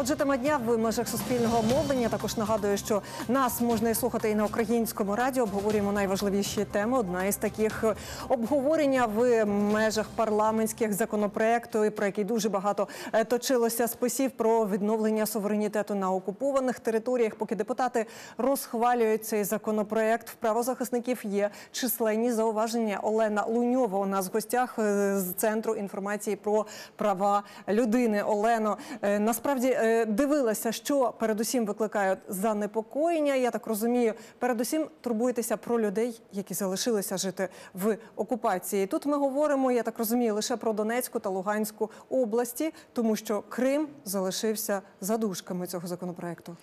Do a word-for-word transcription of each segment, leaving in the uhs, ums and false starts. Отже, тема дня в межах суспільного мовлення. Також нагадую, що нас можна і слухати і на Українському радіо. Обговорюємо найважливіші теми. Одна із таких обговорення в межах парламентських законопроєктів, про який дуже багато точилося списів, про відновлення суверенітету на окупованих територіях. Поки депутати розхвалюють цей законопроєкт, в правозахисників є численні зауваження. Олена Луньова у нас в гостях з Центру інформації про права людини. Олено, насправді дивилася, що передусім викликає занепокоєння. Я так розумію, передусім турбуєтеся про людей, які залишилися жити в окупації. Тут ми говоримо, я так розумію, лише про Донецьку та Луганську області, тому що Крим залишився за дужками цього законопроекту.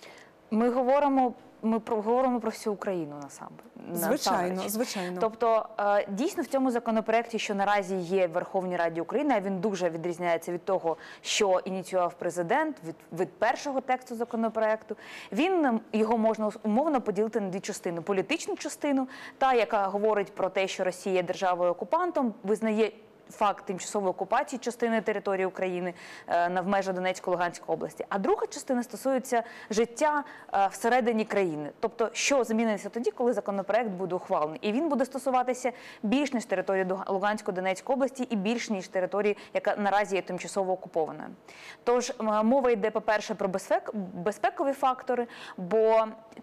Ми говоримо, ми говоримо про всю Україну насамперед. Звичайно, звичайно. Тобто, дійсно, в цьому законопроєкті, що наразі є в Верховній Раді України, він дуже відрізняється від того, що ініціював президент, від, від першого тексту законопроєкту. Він, його можна умовно поділити на дві частини. Політичну частину, та, яка говорить про те, що Росія є державою-окупантом, визнає факт тимчасової окупації частини території України на межах Донецької, Луганської області. А друга частина стосується життя всередині країни. Тобто, що зміниться тоді, коли законопроект буде ухвалений. І він буде стосуватися більш ніж території Луганської, Донецької області і більш ніж території, яка наразі є тимчасово окупованою. Тож, мова йде, по-перше, про безпек, безпекові фактори, бо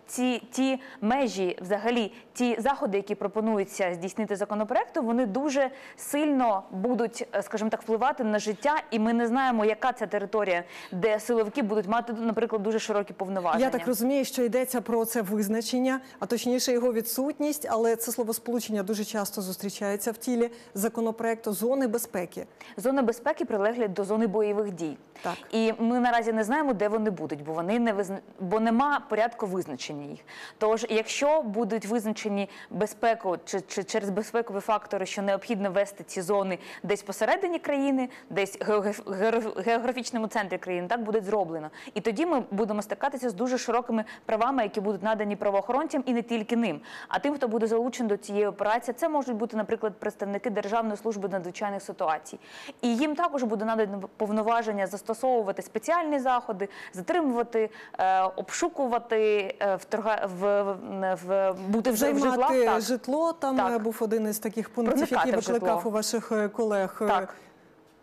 ці, ті межі, взагалі, ті заходи, які пропонуються здійснити законопроектом, вони дуже сильно будуть, скажімо так, впливати на життя, і ми не знаємо, яка ця територія, де силовики будуть мати, наприклад, дуже широкі повноваження. Я так розумію, що йдеться про це визначення, а точніше його відсутність, але це словосполучення дуже часто зустрічається в тілі законопроекту зони безпеки. Зони безпеки прилеглі до зони бойових дій. Так. І ми наразі не знаємо, де вони будуть, бо вони не визна... бо нема порядку визначення їх. Тож, якщо будуть визначені безпеку чи, чи через безпекові фактори, що необхідно вести ці зони десь посередині країни, десь в географічному центрі країни, так буде зроблено. І тоді ми будемо стикатися з дуже широкими правами, які будуть надані правоохоронцям і не тільки ним. А тим, хто буде залучений до цієї операції, це можуть бути, наприклад, представники Державної служби надзвичайних ситуацій. І їм також буде надано повноваження застосовувати спеціальні заходи, затримувати, е, обшукувати, е, вторга, в, в, в, бути вже в житлах. Займати житло, там так. був один із таких пунктів, який викликав у ваших колег так.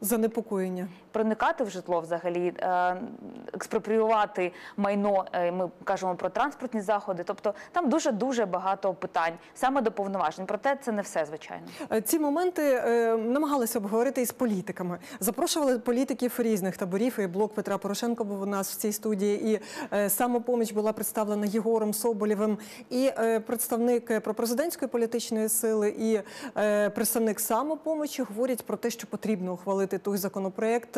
занепокоєння. Проникати в житло взагалі, експропріювати майно, ми кажемо про транспортні заходи, тобто там дуже-дуже багато питань, саме до повноважень, проте це не все, звичайно. Ці моменти намагалися обговорити із політиками. Запрошували політиків різних таборів, і блок Петра Порошенка був у нас в цій студії, і «Самопоміч» була представлена Єгором Соболєвим, і представник пропрезидентської політичної сили, і представник «Самопомічі» говорять про те, що потрібно ухвалити той законопроєкт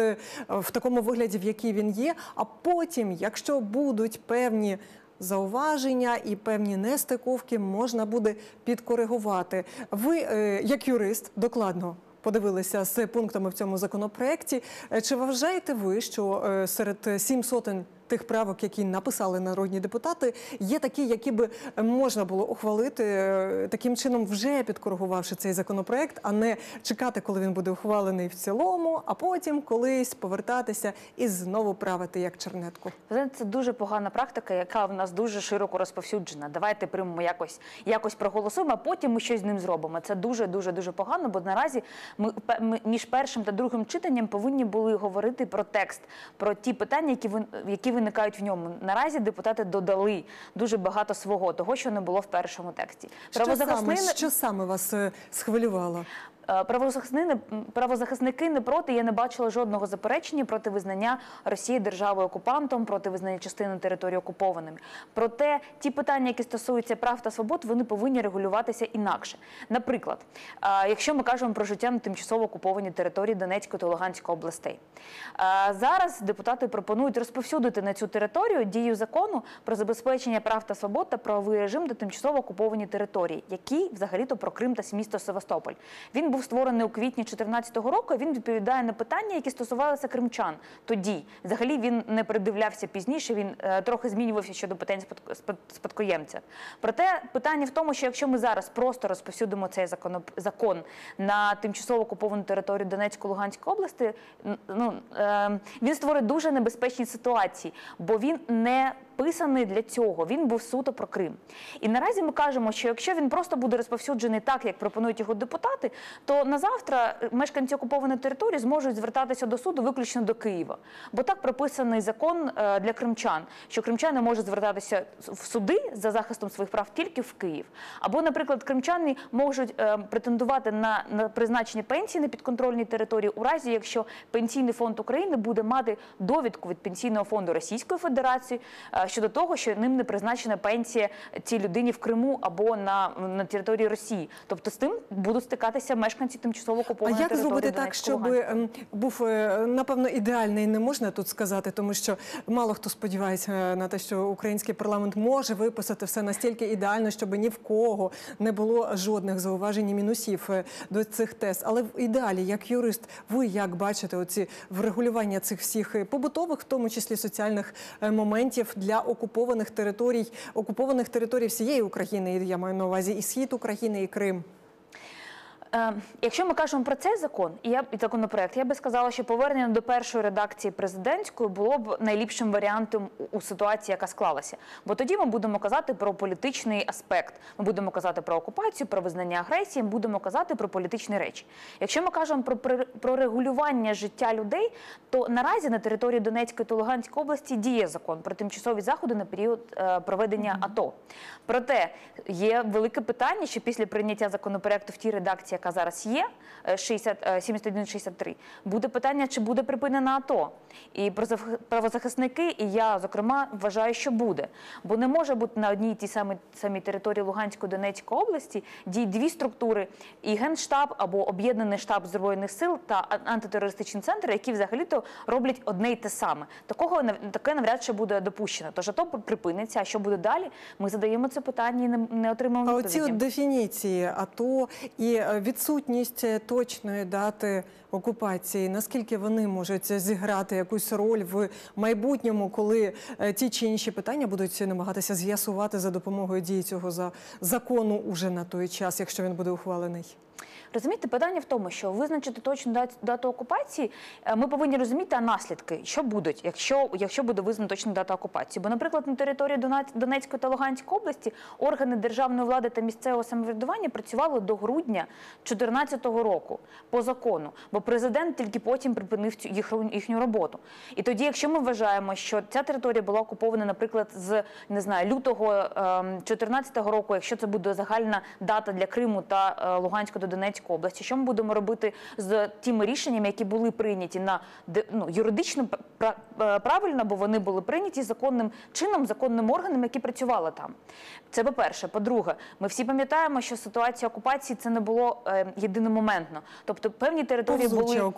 в такому вигляді, в якій він є, а потім, якщо будуть певні зауваження і певні нестиковки, можна буде підкоригувати. Ви, як юрист, докладно подивилися з пунктами в цьому законопроєкті. Чи вважаєте ви, що серед сім сотень тих правок, які написали народні депутати, є такі, які би можна було ухвалити, таким чином вже підкоригувавши цей законопроєкт, а не чекати, коли він буде ухвалений в цілому, а потім колись повертатися і знову правити як чернетку? Це дуже погана практика, яка в нас дуже широко розповсюджена. Давайте приймемо якось, якось проголосуємо, а потім ми щось з ним зробимо. Це дуже-дуже-дуже погано, бо наразі ми між першим та другим читанням повинні були говорити про текст, про ті питання, які, ви, які виникають в ньому. Наразі депутати додали дуже багато свого, того, що не було в першому тексті. Що саме, що саме вас схвилювало? Правозахисники не проти, я не бачила жодного заперечення проти визнання Росії державою-окупантом, проти визнання частини території окупованими. Проте ті питання, які стосуються прав та свобод, вони повинні регулюватися інакше. Наприклад, якщо ми кажемо про життя на тимчасово окупованій території Донецької та Луганської областей. Зараз депутати пропонують розповсюдити на цю територію дію закону про забезпечення прав та свобод та правовий режим до тимчасово окупованій території, який взагалі-то про Крим та місто Севастополь. Він був створений у квітні дві тисячі чотирнадцятого року, він відповідає на питання, які стосувалися кримчан тоді. Взагалі він не передивлявся пізніше, він трохи змінювався щодо питань спадкоємця. Проте питання в тому, що якщо ми зараз просто розповсюдимо цей закон на тимчасово окуповану територію Донецької, Луганської області, він створить дуже небезпечні ситуації, бо він не писаний для цього, він був суто про Крим. І наразі ми кажемо, що якщо він просто буде розповсюджений так, як пропонують його депутати, то на завтра мешканці окупованої території зможуть звертатися до суду виключно до Києва. Бо так прописаний закон для кримчан, що кримчани можуть звертатися в суди за захистом своїх прав тільки в Київ. Або, наприклад, кримчани можуть претендувати на призначення пенсії на підконтрольній території у разі, якщо Пенсійний фонд України буде мати довідку від Пенсійного фонду Російської Федерації щодо того, що ним не призначена пенсія цій людині в Криму або на, на території Росії. Тобто з тим будуть стикатися мешканці тимчасово окупованої території Донецької, Луганської. А як зробити так, щоб був, напевно, ідеальний, не можна тут сказати, тому що мало хто сподівається на те, що український парламент може виписати все настільки ідеально, щоб ні в кого не було жодних зауважень і мінусів до цих тез. Але і далі, як юрист, ви як бачите оці врегулювання цих всіх побутових, в тому числі соціальних моментів для окупованих територій, окупованих територій всієї України, я маю на увазі і Схід України, і Крим? Якщо ми кажемо про цей закон і законопроект, я би сказала, що повернення до першої редакції президентської було б найліпшим варіантом у ситуації, яка склалася. Бо тоді ми будемо казати про політичний аспект, ми будемо казати про окупацію, про визнання агресії, ми будемо казати про політичні речі. Якщо ми кажемо про регулювання життя людей, то наразі на території Донецької та Луганської області діє закон про тимчасові заходи на період проведення АТО. Проте є велике питання, що після прийняття законопроекту в тій редакції, яка зараз є, сімдесят один шістдесят три, буде питання, чи буде припинена АТО. І правозахисники, і я, зокрема, вважаю, що буде. Бо не може бути на одній і тій самій, самій території Луганської, Донецької області діють дві структури, і Генштаб, або Об'єднаний штаб Збройних сил та антитерористичні центри, які взагалі-то роблять одне й те саме. Такого, таке навряд чи буде допущено. Тож АТО припиниться, а що буде далі, ми задаємо це питання і не, не отримаємо відповіді. А оці от дефініції АТО і відсутність точної дати окупації, наскільки вони можуть зіграти якусь роль в майбутньому, коли ті чи інші питання будуть намагатися з'ясувати за допомогою дії цього закону уже на той час, якщо він буде ухвалений? Розумієте, питання в тому, що визначити точну дату окупації, ми повинні розуміти наслідки, що будуть, якщо, якщо буде визнана точна дата окупації. Бо, наприклад, на території Донецької та Луганської області органи державної влади та місцевого самоврядування працювали до грудня дві тисячі чотирнадцятого року по закону, бо президент тільки потім припинив їхню роботу. І тоді, якщо ми вважаємо, що ця територія була окупована, наприклад, з, не знаю, лютого дві тисячі чотирнадцятого року, якщо це буде загальна дата для Криму та Луганської до Донецької області, що ми будемо робити з тими рішеннями, які були прийняті на, ну, юридично правильно, бо вони були прийняті законним чином, законним органом, які працювали там. Це по-перше. По-друге, ми всі пам'ятаємо, що ситуація окупації це не було е, єдиномоментно. Тобто певні території були,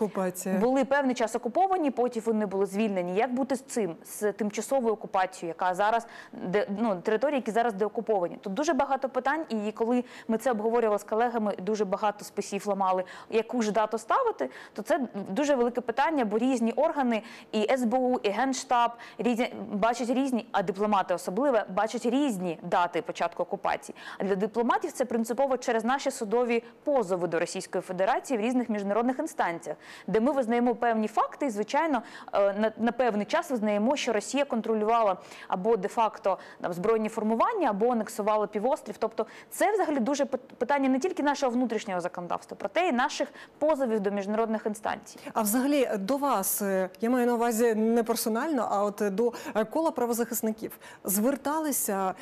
були певний час окуповані, потім вони були звільнені. Як бути з цим, з тимчасовою окупацією, яка зараз, де, ну, території, які зараз деокуповані? Тут дуже багато питань, і коли ми це обговорювали з колегами, дуже багато багато списів ламали, яку ж дату ставити, то це дуже велике питання, бо різні органи, і ес бе у, і Генштаб, різні, бачать різні, а дипломати особливо, бачать різні дати початку окупації. А для дипломатів це принципово через наші судові позови до Російської Федерації в різних міжнародних інстанціях, де ми визнаємо певні факти і, звичайно, на, на певний час визнаємо, що Росія контролювала або де-факто збройні формування, або анексувала півострів. Тобто це взагалі дуже питання не тільки нашого внутрішнього законодавства, проте і наших позовів до міжнародних інстанцій. А взагалі до вас, я маю на увазі не персонально, а от до кола правозахисників, зверталися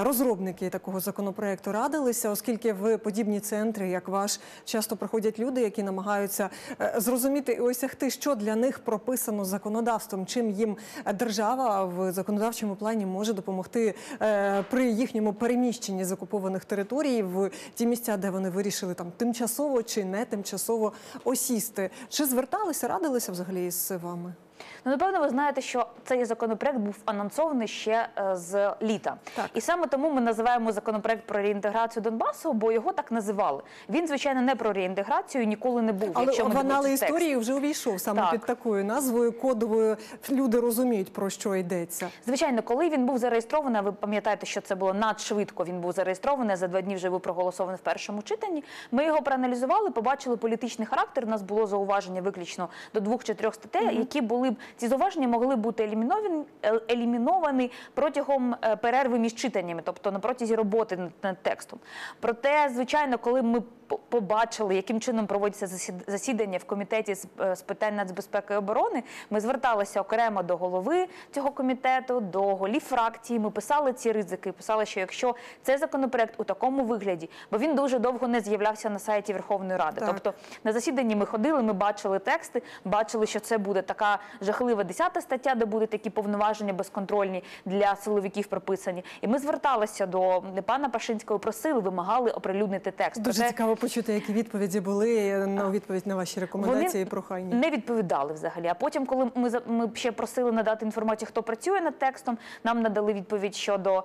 розробники такого законопроекту, радилися, оскільки в подібні центри, як ваш, часто приходять люди, які намагаються зрозуміти і осягти, що для них прописано законодавством, чим їм держава в законодавчому плані може допомогти при їхньому переміщенні з окупованих територій в ті місця, де вони вирішили там тимчасово чи не тимчасово осісти. Чи зверталися, радилися взагалі з вами? Ну, напевно, ви знаєте, що цей законопроект був анонсований ще з літа. Так. І саме тому ми називаємо законопроект про реінтеграцію Донбасу, бо його так називали. Він, звичайно, не про реінтеграцію, ніколи не був. Але в анали історії вже увійшов саме так. під такою назвою, кодовою. Люди розуміють, про що йдеться. Звичайно, коли він був зареєстрований, ви пам'ятаєте, що це було надшвидко, він був зареєстрований, за два дні вже був проголосований в першому читанні. Ми його проаналізували, побачили політичний характер, у нас було зауваження виключно до двох-чотирьох статей, mm-hmm. які були б, ці зауваження могли бути еліміновані, еліміновані протягом перерви між читаннями, тобто на протязі роботи над текстом. Проте, звичайно, коли ми побачили, яким чином проводяться засідання в комітеті з питань нацбезпеки і оборони, ми зверталися окремо до голови цього комітету, до голів фракції, ми писали ці ризики, писали, що якщо цей законопроект у такому вигляді, бо він дуже довго не з'являвся на сайті Верховної Ради, так. тобто на засіданні ми ходили, ми бачили тексти, бачили, що це буде така жахлива десята стаття, де будуть такі повноваження безконтрольні для силовиків прописані. І ми зверталися до пана Пашинського, просили, вимагали оприлюднити текст. Дуже Проте... цікаво почути, які відповіді були на відповідь на ваші рекомендації Вони і прохання. Не відповідали взагалі. А потім, коли ми, ми ще просили надати інформацію, хто працює над текстом, нам надали відповідь щодо,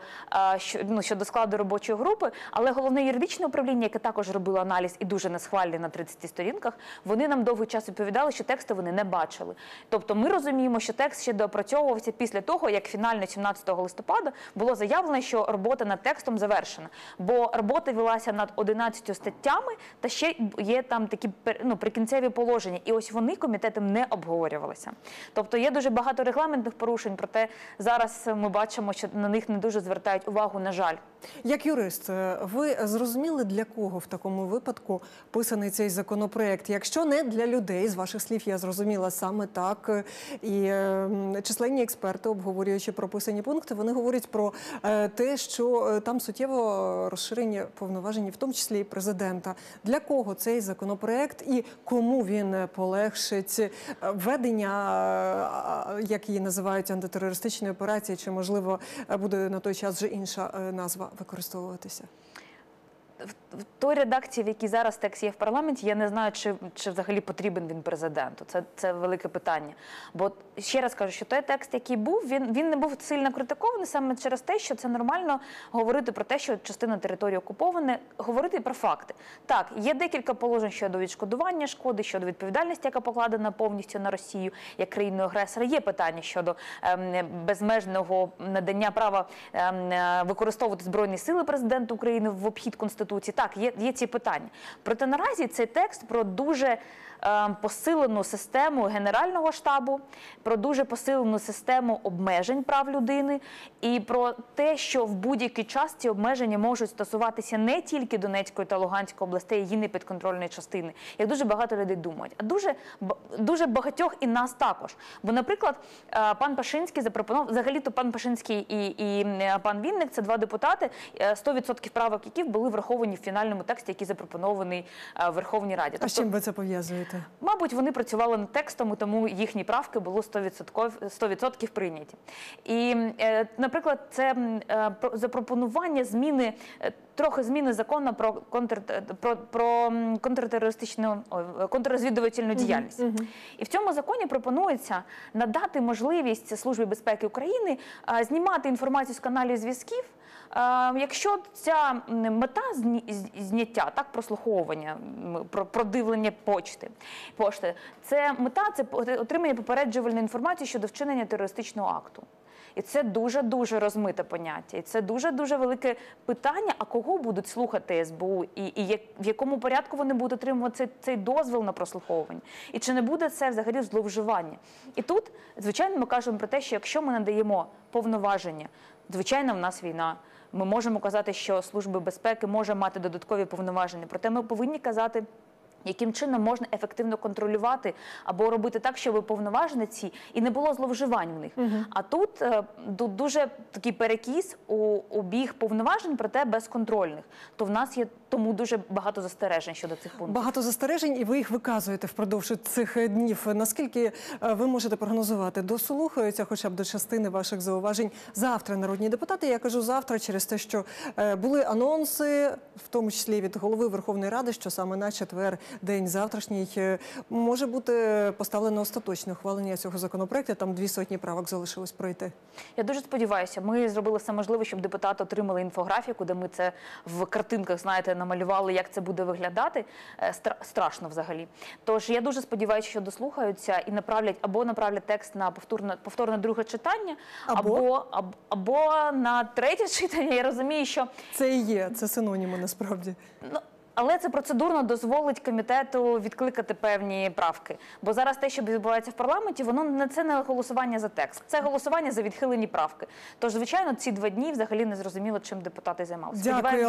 що, ну, щодо складу робочої групи, але головне юридичне управління, яке також робило аналіз і дуже несхвальний на тридцяти сторінках, вони нам довгий час відповідали, що тексту вони не бачили. Тобто ми розуміємо, що текст ще доопрацьовувався після того, як фінально сімнадцятого листопада було заявлено, що робота над текстом завершена. Бо робота велася над одинадцятьма статтями, та ще є там такі, ну, прикінцеві положення. І ось вони комітетом не обговорювалися. Тобто є дуже багато регламентних порушень, проте зараз ми бачимо, що на них не дуже звертають увагу, на жаль. Як юрист, ви зрозуміли, для кого в такому випадку писаний цей законопроект? Якщо не для людей, з ваших слів я зрозуміла саме так, і численні експерти, обговорюючи прописані пункти, вони говорять про те, що там суттєво розширення повноважень, в тому числі і президента. Для кого цей законопроект і кому він полегшить введення, як її називають, антитерористичної операції, чи, можливо, буде на той час вже інша назва використовуватися? В той редакції, в якій зараз текст є в парламенті, я не знаю, чи, чи взагалі потрібен він президенту. Це, це велике питання. Бо, ще раз кажу, що той текст, який був, він, він не був сильно критикований саме через те, що це нормально говорити про те, що частина території окупована, говорити про факти. Так, є декілька положень щодо відшкодування шкоди, щодо відповідальності, яка покладена повністю на Росію як країну-агресора. Є питання щодо ем, безмежного надання права ем, використовувати Збройні сили президенту України в обхід Конституції. Так, є, є ці питання. Проте наразі цей текст про дуже е, посилену систему Генерального штабу, про дуже посилену систему обмежень прав людини і про те, що в будь-який час ці обмеження можуть стосуватися не тільки Донецької та Луганської областей, її непідконтрольної частини, як дуже багато людей думають, а дуже, дуже багатьох і нас також. Бо, наприклад, е, пан Пашинський запропонував, взагалі-то пан Пашинський і, і е, пан Вінник, це два депутати, сто відсотків правок яких були враховані в фінальному тексті, який запропонований в Верховній Раді. А з чим ви це пов'язуєте? Мабуть, вони працювали над текстом, тому їхні правки було сто відсотків прийняті. І, наприклад, це запропонування зміни, трохи зміни закону про, контр, про, про контртерористичну, контррозвідувальну діяльність. Mm-hmm. І в цьому законі пропонується надати можливість Службі безпеки України знімати інформацію з каналів зв'язків, якщо ця мета зняття, так, прослуховування, продивлення почти, пошти, це мета, це отримання попереджувальної інформації щодо вчинення терористичного акту. І це дуже-дуже розмите поняття. І це дуже-дуже велике питання, а кого будуть слухати СБУ, і, і як, в якому порядку вони будуть отримувати цей, цей дозвіл на прослуховування. І чи не буде це взагалі зловживання. І тут, звичайно, ми кажемо про те, що якщо ми надаємо повноваження, звичайно, в нас війна, ми можемо казати, що Служба безпеки може мати додаткові повноваження, проте ми повинні казати, яким чином можна ефективно контролювати або робити так, щоб повноважені ці і не було зловживань в них. Угу. А тут, тут дуже такий перекіс у, у біг повноважень, проте безконтрольних. То в нас є тому дуже багато застережень щодо цих пунктів. Багато застережень, і ви їх виказуєте впродовж цих днів. Наскільки ви можете прогнозувати, дослухаються хоча б до частини ваших зауважень завтра народні депутати? Я кажу завтра через те, що були анонси, в тому числі від голови Верховної Ради, що саме на четвер, день завтрашній, може бути поставлено остаточне ухвалення цього законопроекту. Там дві сотні правок залишилось пройти. Я дуже сподіваюся. Ми зробили все можливе, щоб депутати отримали інфографіку, де ми це в картинках, знаєте, намалювали, як це буде виглядати. Страшно взагалі. Тож я дуже сподіваюся, що дослухаються і направлять або направлять текст на повторне, повторне друге читання, або? Або, або, або на третє читання. Я розумію, що... Це і є, це синоніми насправді. Ну... Але це процедурно дозволить комітету відкликати певні правки. Бо зараз те, що відбувається в парламенті, воно це не голосування за текст. Це голосування за відхилені правки. Тож, звичайно, ці два дні взагалі не зрозуміло, чим депутати займалися.